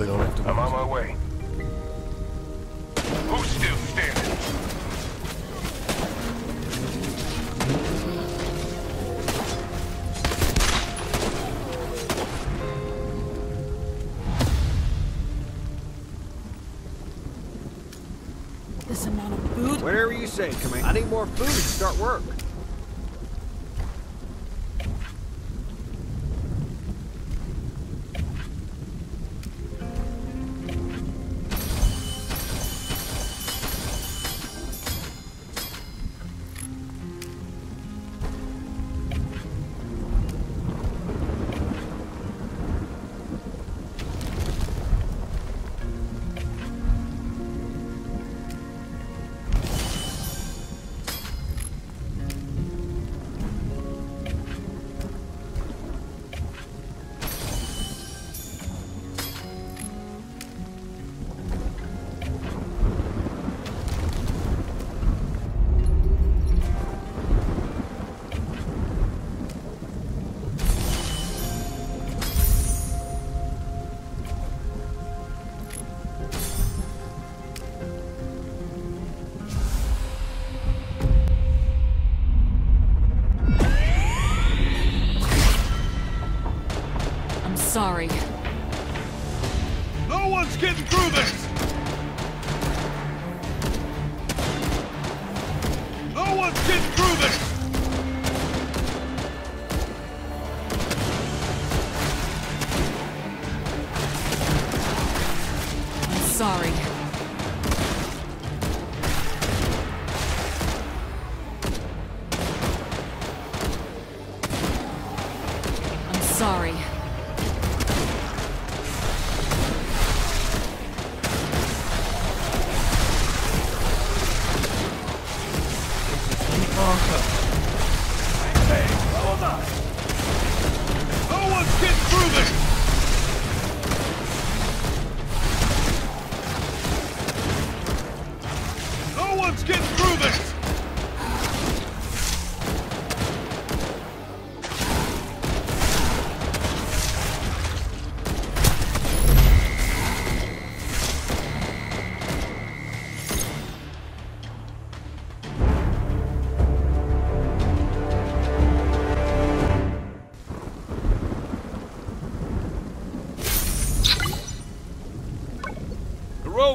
they don't have to. I'm on my way. Who's still standing? This amount of food? Whatever you say, Commander. I need more food to start work. Sorry. No one's getting through this! No one's getting through this! I'm sorry. I'm sorry.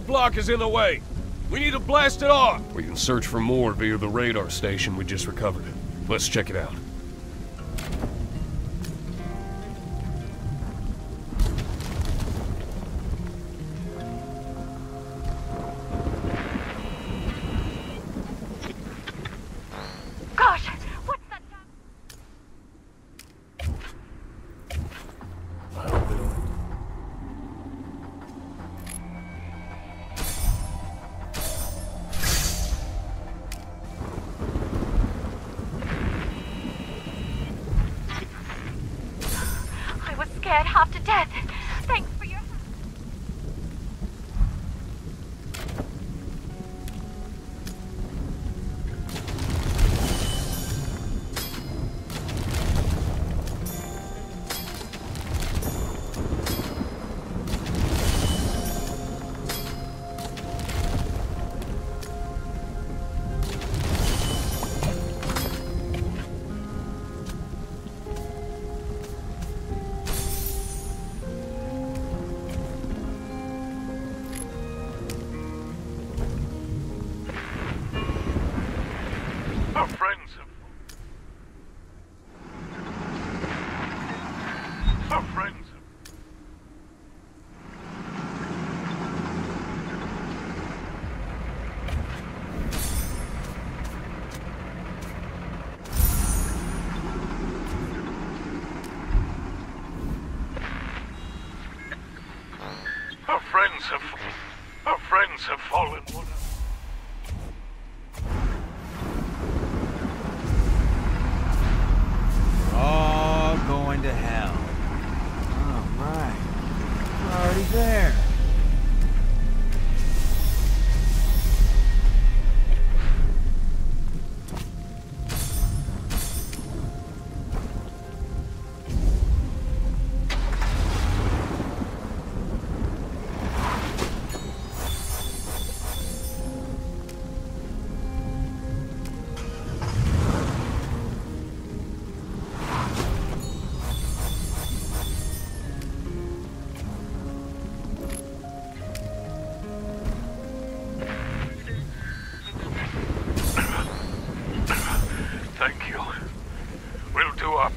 Block is in the way. We need to blast it off. We can search for more via the radar station we just recovered. Let's check it out. Half to death. Thanks for your help.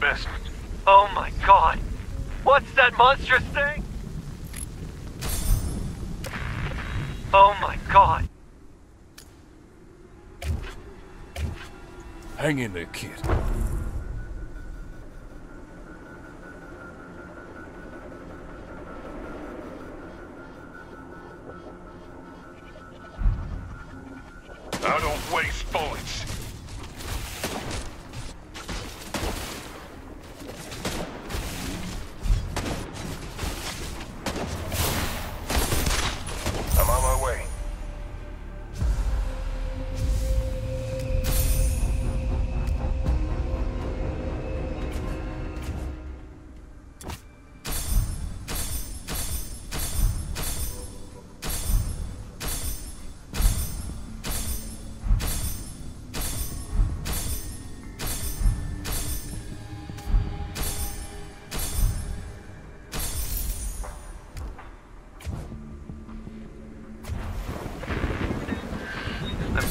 investment. Oh my god! What's that monstrous thing? Oh my god! Hang in there, kid. I don't waste bullets. I'm on my way.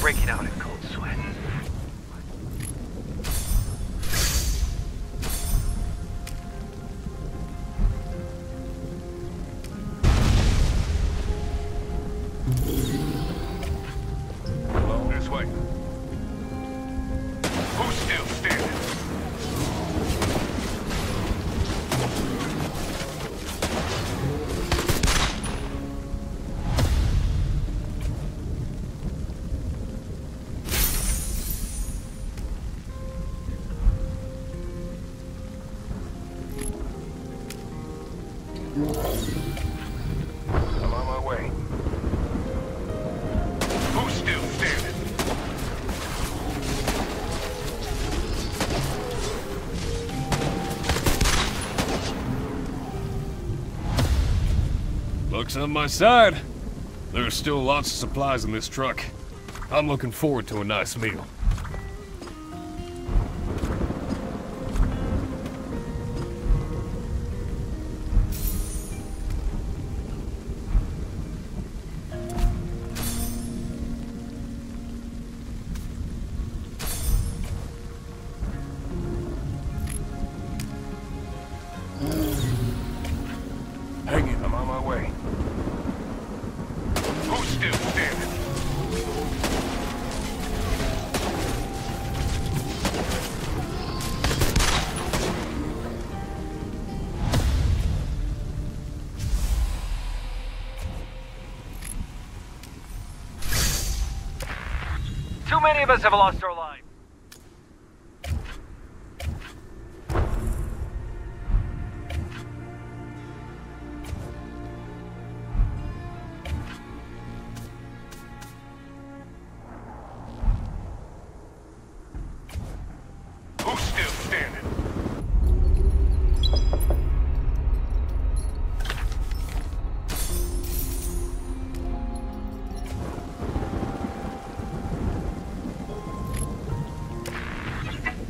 Breaking out in cold sweat. Hello, this way. Who's still I'm on my way. Who's still standing? Luck's on my side. There are still lots of supplies in this truck. I'm looking forward to a nice meal. Hang it, I'm on my way. Who's still standing? Too many of us have lost our lives.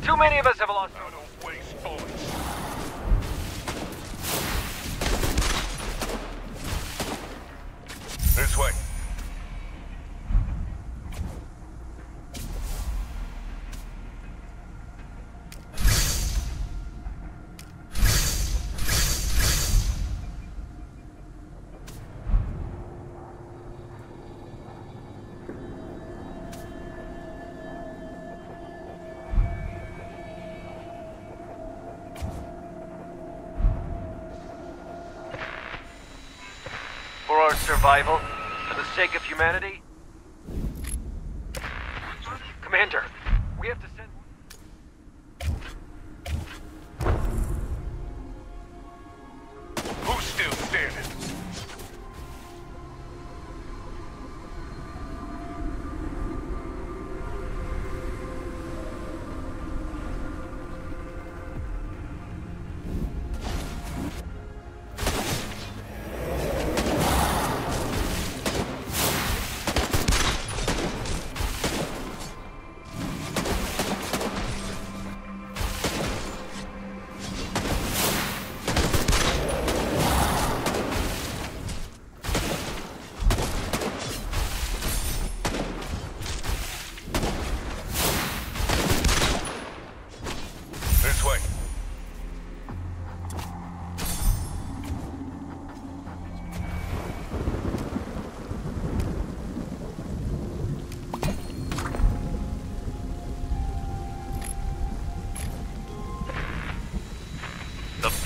Too many of us have lost. I don't waste bullets. This way. For our survival, for the sake of humanity. Commander, we have to send... Who's still standing?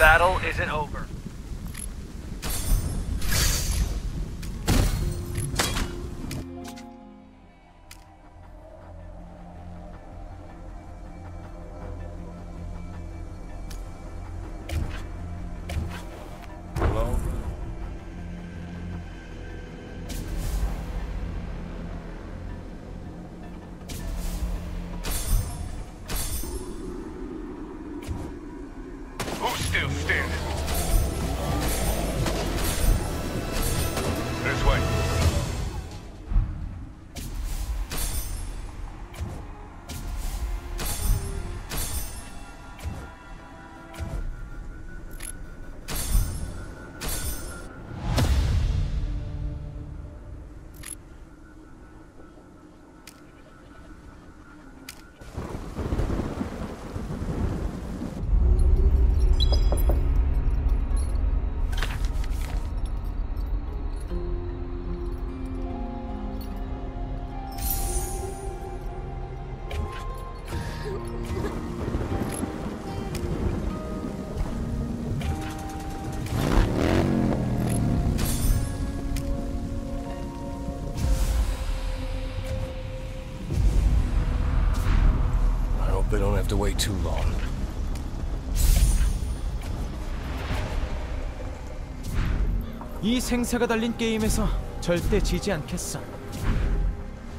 battle isn't over. Still standing. This way. They don't have to wait too long. 이 생사가 달린 게임에서 절대 지지 않겠어.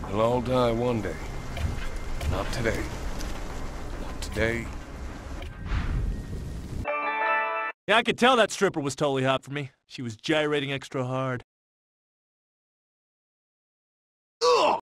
We'll all die one day. Not today. Not today. Yeah, I could tell that stripper was totally hot for me. She was gyrating extra hard.